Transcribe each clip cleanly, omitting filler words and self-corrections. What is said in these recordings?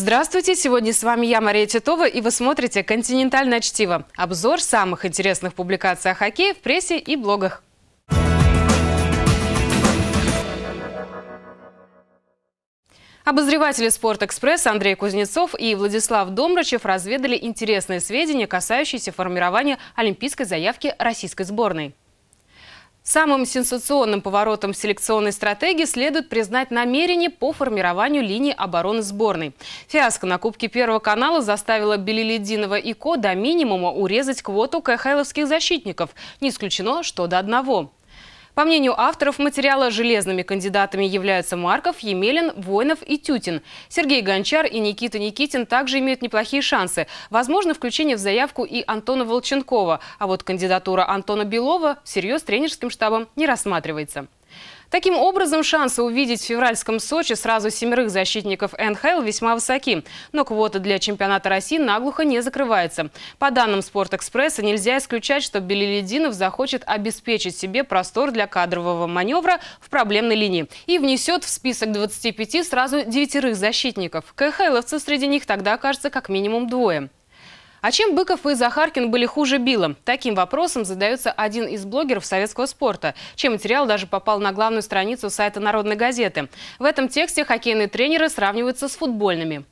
Здравствуйте, сегодня с вами я, Мария Титова, и вы смотрите «Континентальное чтиво» – обзор самых интересных публикаций о хоккее в прессе и блогах. Обозреватели «Спорт-Экспресс» Андрей Кузнецов и Владислав Домрачев разведали интересные сведения, касающиеся формирования олимпийской заявки российской сборной. Самым сенсационным поворотом селекционной стратегии следует признать намерение по формированию линии обороны сборной. Фиаско на Кубке Первого канала заставило Билялетдинова и Ко до минимума урезать квоту кхловских защитников. Не исключено, что до одного. По мнению авторов материала, железными кандидатами являются Марков, Емелин, Войнов и Тютин. Сергей Гончар и Никита Никитин также имеют неплохие шансы. Возможно, включение в заявку и Антона Волченкова. А вот кандидатура Антона Белова всерьез тренерским штабом не рассматривается. Таким образом, шансы увидеть в февральском Сочи сразу 7 защитников НХЛ весьма высоки. Но квота для чемпионата России наглухо не закрывается. По данным «Спорт-Экспресса», нельзя исключать, что Билялетдинов захочет обеспечить себе простор для кадрового маневра в проблемной линии и внесет в список 25 сразу 9 защитников. КХЛовцев среди них тогда окажется как минимум 2. А чем Быков и Захаркин были хуже Билла? Таким вопросом задается один из блогеров советского спорта, чем материал даже попал на главную страницу сайта «Народной газеты». В этом тексте хоккейные тренеры сравниваются с футбольными.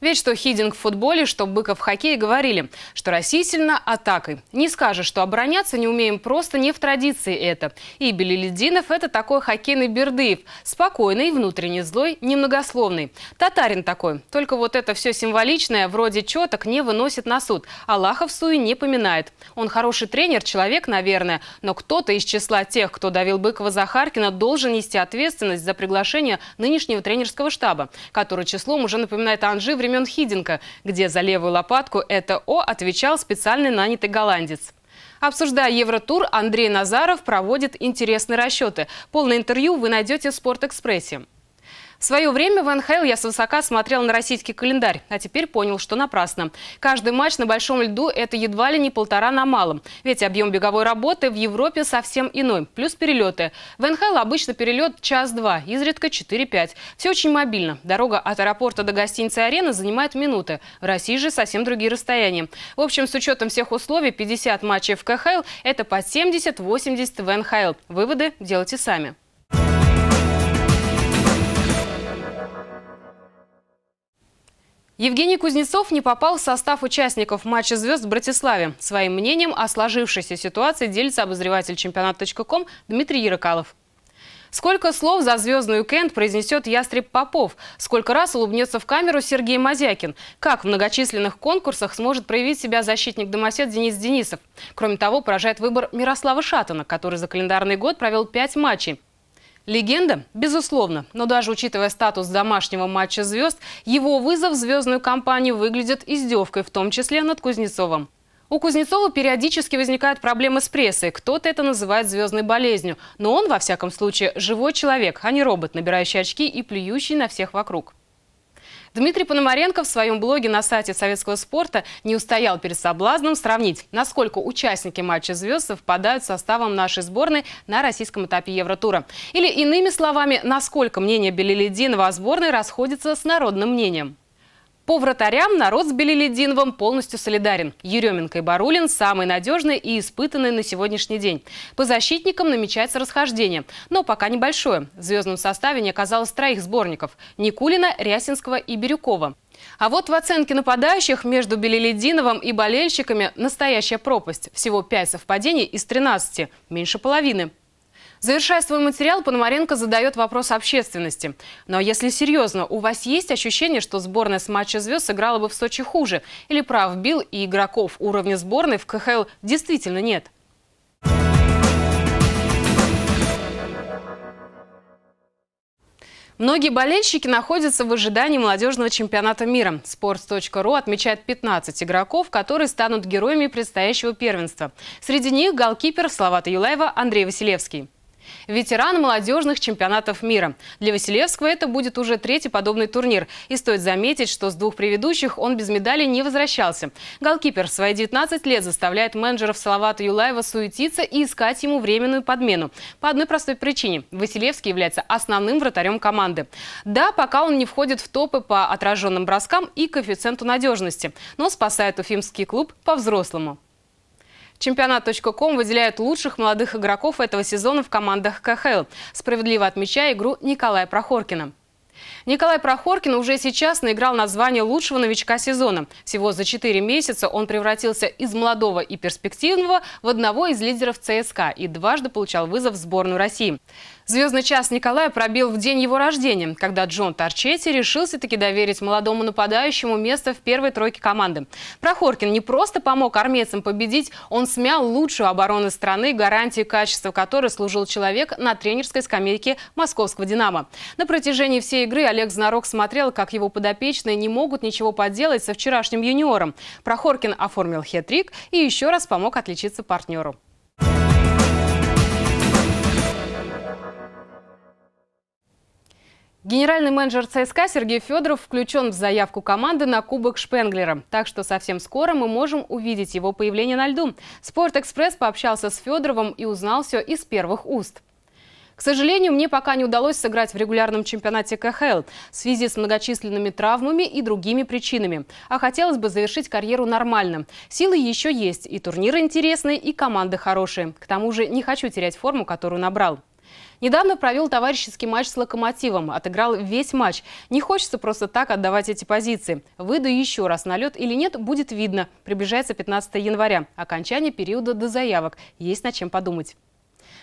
Ведь что Хидинг в футболе, что Быков в хоккее говорили, что Россия сильна атакой. Не скажешь, что обороняться не умеем, просто не в традиции это. И Билялетдинов – это такой хоккейный Бердыев. Спокойный, внутренне злой, немногословный. Татарин такой. Только вот это все символичное, вроде четок, не выносит на суд. Аллахов суе не поминает. Он хороший тренер, человек, наверное. Но кто-то из числа тех, кто давил Быкова-Захаркина, должен нести ответственность за приглашение нынешнего тренерского штаба, который числом уже напоминает анжи времен Хидинга, где за левую лопатку это «О» отвечал специально нанятый голландец. Обсуждая Евротур, Андрей Назаров проводит интересные расчеты. Полное интервью вы найдете в «Спорт-Экспрессе». В свое время в НХЛ я свысока смотрел на российский календарь, а теперь понял, что напрасно. Каждый матч на большом льду – это едва ли не полтора на малом. Ведь объем беговой работы в Европе совсем иной, плюс перелеты. В НХЛ обычно перелет час-два, изредка 4-5. Все очень мобильно. Дорога от аэропорта до гостиницы «Арена» занимает минуты. В России же совсем другие расстояния. В общем, с учетом всех условий, 50 матчей в КХЛ – это по 70-80 в НХЛ. Выводы делайте сами. Евгений Кузнецов не попал в состав участников матча звезд в Братиславе. Своим мнением о сложившейся ситуации делится обозреватель чемпионат.ком Дмитрий Ярокалов. Сколько слов за звездный уикенд произнесет Ястреб Попов? Сколько раз улыбнется в камеру Сергей Мазякин? Как в многочисленных конкурсах сможет проявить себя защитник-домосед Денис Денисов? Кроме того, поражает выбор Мирослава Шатана, который за календарный год провел 5 матчей. Легенда? Безусловно. Но даже учитывая статус домашнего матча звезд, его вызов в звездную компанию выглядит издевкой, в том числе над Кузнецовым. У Кузнецова периодически возникают проблемы с прессой. Кто-то это называет звездной болезнью. Но он, во всяком случае, живой человек, а не робот, набирающий очки и плюющий на всех вокруг. Дмитрий Пономаренко в своем блоге на сайте советского спорта не устоял перед соблазном сравнить, насколько участники матча звезд совпадают с составом нашей сборной на российском этапе Евротура. Или, иными словами, насколько мнение Билялетдинова о сборной расходится с народным мнением. По вратарям народ с Билялетдиновым полностью солидарен. Еременко и Барулин – самые надежные и испытанные на сегодняшний день. По защитникам намечается расхождение, но пока небольшое. В звездном составе не оказалось 3 сборников – Никулина, Рясинского и Бирюкова. А вот в оценке нападающих между Билялетдиновым и болельщиками настоящая пропасть. Всего 5 совпадений из 13, меньше половины. Завершая свой материал, Пономаренко задает вопрос общественности. Но если серьезно, у вас есть ощущение, что сборная с матча звезд сыграла бы в Сочи хуже? Или прав Билл и игроков уровня сборной в КХЛ действительно нет? Многие болельщики находятся в ожидании молодежного чемпионата мира. Sports.ru отмечает 15 игроков, которые станут героями предстоящего первенства. Среди них голкипер Салавата Юлаева Андрей Василевский. Ветеран молодежных чемпионатов мира. Для Василевского это будет уже третий подобный турнир. И стоит заметить, что с двух предыдущих он без медали не возвращался. Голкипер в свои 19 лет заставляет менеджеров Салавата Юлаева суетиться и искать ему временную подмену. По одной простой причине. Василевский является основным вратарем команды. Да, пока он не входит в топы по отраженным броскам и коэффициенту надежности, но спасает уфимский клуб по-взрослому. Чемпионат.ком выделяет лучших молодых игроков этого сезона в командах КХЛ, справедливо отмечая игру Николая Прохоркина. Николай Прохоркин уже сейчас наиграл на звание лучшего новичка сезона. Всего за 4 месяца он превратился из молодого и перспективного в одного из лидеров ЦСКА и дважды получал вызов в сборную России. Звездный час Николая пробил в день его рождения, когда Джон Торчетти решился-таки доверить молодому нападающему место в первой тройке команды. Прохоркин не просто помог армейцам победить, он смял лучшую оборону страны, гарантией качества которой служил человек на тренерской скамейке московского «Динамо». На протяжении всей игры Олег Знарок смотрел, как его подопечные не могут ничего поделать со вчерашним юниором. Прохоркин оформил хет-трик и еще раз помог отличиться партнеру. Генеральный менеджер ЦСКА Сергей Федоров включен в заявку команды на Кубок Шпенглера. Так что совсем скоро мы можем увидеть его появление на льду. «Спорт-Экспресс» пообщался с Федоровым и узнал все из первых уст. К сожалению, мне пока не удалось сыграть в регулярном чемпионате КХЛ в связи с многочисленными травмами и другими причинами. А хотелось бы завершить карьеру нормально. Силы еще есть, и турниры интересные, и команды хорошие. К тому же не хочу терять форму, которую набрал. Недавно провел товарищеский матч с «Локомотивом», отыграл весь матч. Не хочется просто так отдавать эти позиции. Выйду еще раз на лед или нет, будет видно. Приближается 15 января, окончание периода до заявок. Есть над чем подумать.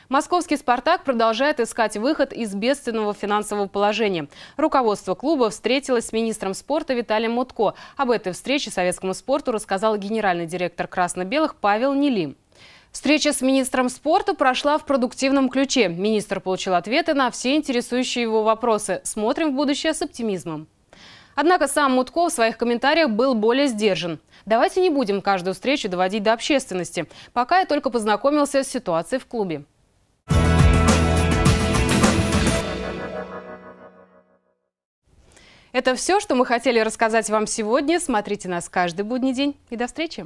Московский «Спартак» продолжает искать выход из бедственного финансового положения. Руководство клуба встретилось с министром спорта Виталием Мутко. Об этой встрече советскому спорту рассказал генеральный директор «Красно-белых» Павел Нили. Встреча с министром спорта прошла в продуктивном ключе. Министр получил ответы на все интересующие его вопросы. Смотрим в будущее с оптимизмом. Однако сам Мутко в своих комментариях был более сдержан. Давайте не будем каждую встречу доводить до общественности. Пока я только познакомился с ситуацией в клубе. Это все, что мы хотели рассказать вам сегодня. Смотрите нас каждый будний день. И до встречи!